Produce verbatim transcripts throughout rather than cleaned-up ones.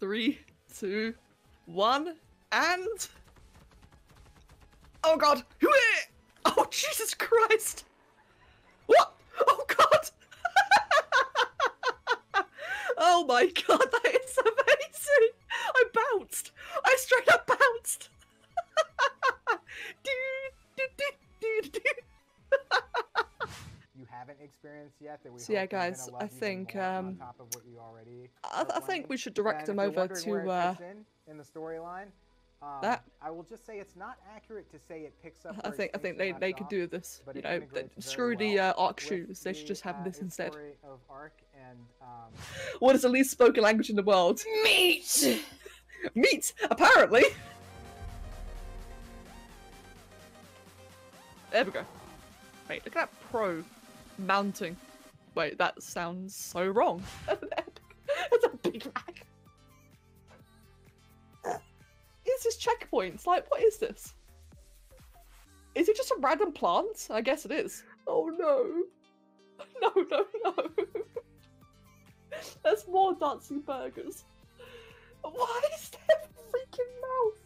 Three, two, one, and... Oh god! Oh Jesus Christ! What? Oh god! Oh my god, that is amazing! I bounced! I straight up bounced! You haven't experienced yet that we so yeah guys I think um I, I think we should direct them over to uh in the storyline. Um, that I will just say it's not accurate to say it picks up. I think I think they they off, could do this. You know, screw the well uh, arc shooters. They should just have uh, this instead. Of arc and, um... What is the least spoken language in the world? Meat. Meat. Apparently. There we go. Wait, look at that pro mounting. Wait, that sounds so wrong. That's a Big Mac. Is checkpoints like what is this? Is it just a random plant? I guess it is. Oh no, no, no, no! There's more dancing burgers. Why is there a freaking mouth?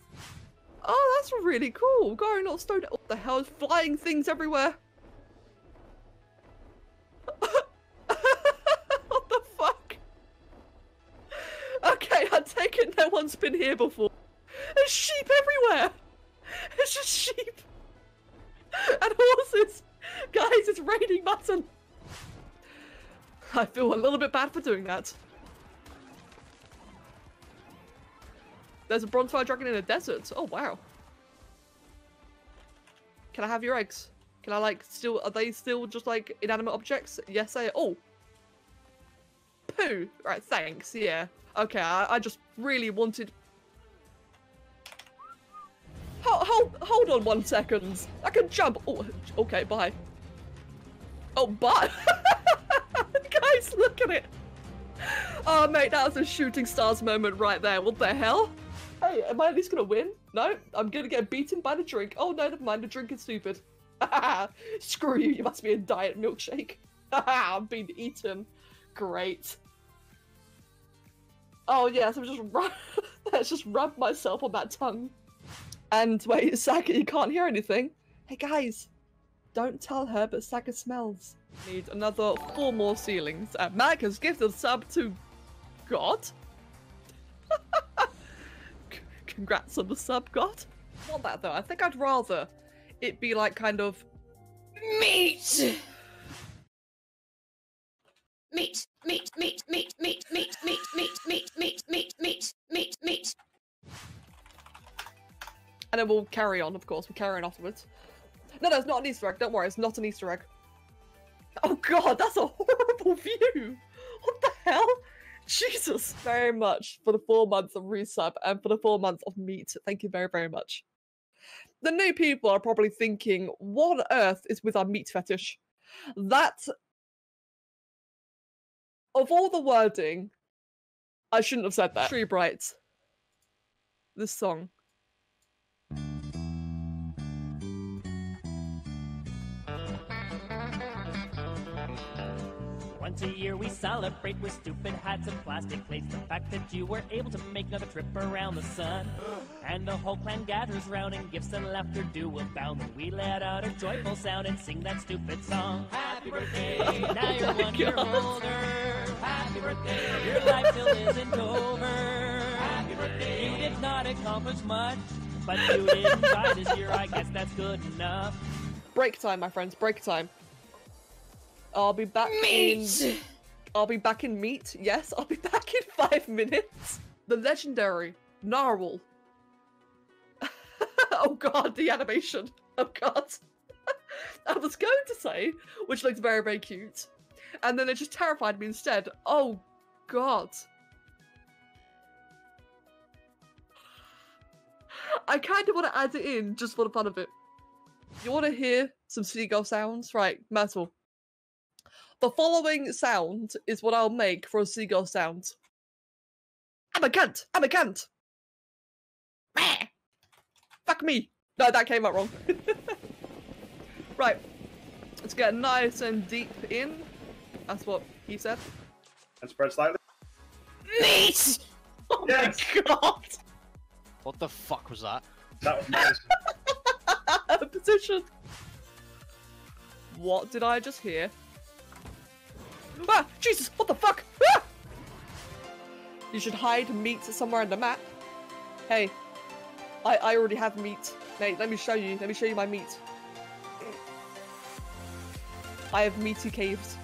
Oh, that's really cool. Going all stoned. What the hell? Flying things everywhere. What the fuck? Okay, I take it no one's been here before. There's sheep everywhere! It's just sheep! And horses! Guys, it's raining mutton! I feel a little bit bad for doing that. There's a bronzefire dragon in a desert. Oh, wow. Can I have your eggs? Can I, like, still... Are they still just, like, inanimate objects? Yes, I... Oh! Poo! Right, thanks, yeah. Okay, I, I just really wanted... Hold, hold on one second. I can jump. Oh, okay, bye. Oh, bye. Guys, look at it. Oh, mate, that was a shooting stars moment right there. What the hell? Hey, am I at least going to win? No, I'm going to get beaten by the drink. Oh, no, never mind. The drink is stupid. Screw you. You must be a diet milkshake. I'm being eaten. Great. Oh, yes, I'm just, let's just rub myself on that tongue. And wait, Saka, you can't hear anything. Hey guys, don't tell her, but Saka smells. Need another four more ceilings. And Mac has gifted a sub to God. Congrats on the sub, God. I want that though. I think I'd rather it be like kind of meat. Meat, meat, meat, meat, meat, meat, meat, meat, meat, meat, meat, meat, meat, meat. And then we'll carry on, of course. We'll carry on afterwards. No, no, it's not an Easter egg. Don't worry, it's not an Easter egg. Oh god, that's a horrible view! What the hell? Jesus! Very much for the four months of resub and for the four months of meat. Thank you very, very much. The new people are probably thinking, what on earth is with our meat fetish? That... Of all the wording, I shouldn't have said that. Tree Bright. This song. Once a year we celebrate with stupid hats and plastic plates. The fact that you were able to make another trip around the sun. And the whole clan gathers round and gifts and laughter do abound. And we let out a joyful sound and sing that stupid song. Happy birthday, oh now you're one God. Year older. Happy birthday, your life still isn't over. Happy birthday, you did not accomplish much. But you didn't die this year, I guess that's good enough. Break time, my friends, break time. I'll be back meat. in... I'll be back in meat. Yes, I'll be back in five minutes. The legendary Narwhal. Oh god, the animation. Oh god. I was going to say, which looks very, very cute. And then it just terrified me instead. Oh god. I kind of want to add it in just for the fun of it. You want to hear some seagull sounds? Right, Myrtle. The following sound is what I'll make for a seagull sound. I'm a cunt! I'm a cunt! Fuck me! No, that came out wrong. Right. Let's get nice and deep in. That's what he said. And spread slightly. Meat! Oh yes. My god! What the fuck was that? That was nice. Position! What did I just hear? Ah! Jesus! What the fuck? Ah! You should hide meat somewhere on the map. Hey. I, I already have meat. Mate, let me show you. Let me show you my meat. I have meaty caves.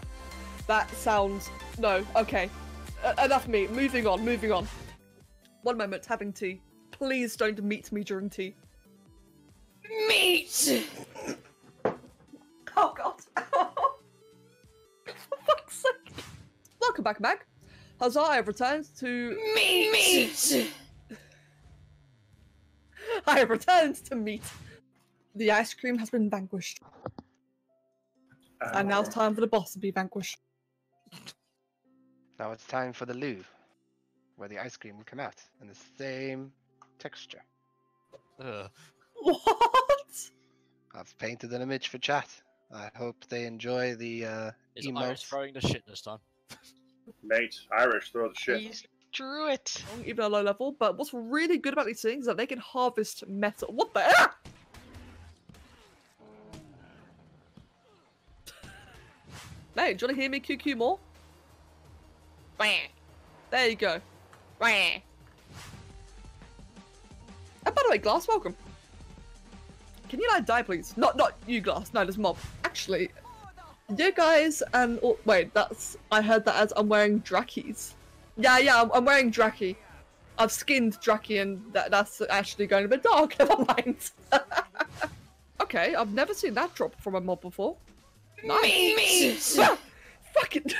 That sounds... No. Okay. Uh, enough meat. Moving on. Moving on. One moment. Having tea. Please don't meet me during tea. Meat! Oh, God. For fuck's sake. Welcome back, Mag. Huzzah, I have returned to... Meat! Meat! I have returned to meat. The ice cream has been vanquished. Um, and now it's time for the boss to be vanquished. Now it's time for the loo, where the ice cream will come out in the same texture. Ugh. What? I've painted an image for chat. I hope they enjoy the uh, Is emote. Irish throwing the shit this time? Mate, Irish throw the shit. He's drew it! Even at a low level, but what's really good about these things is that they can harvest metal. What the ah! Mate, do you want to hear me Q Q more? There you go. And oh, by the way, Glass, welcome. Can you like die, please? Not, not you, Glass. No, there's mob. Actually, you guys and oh, wait, that's I heard that as I'm wearing Drakies. Yeah, yeah, I'm, I'm wearing Draki. I've skinned Draki, and that, that's actually going a bit dark. Never mind. Okay, I've never seen that drop from a mob before. Nice. Fucking.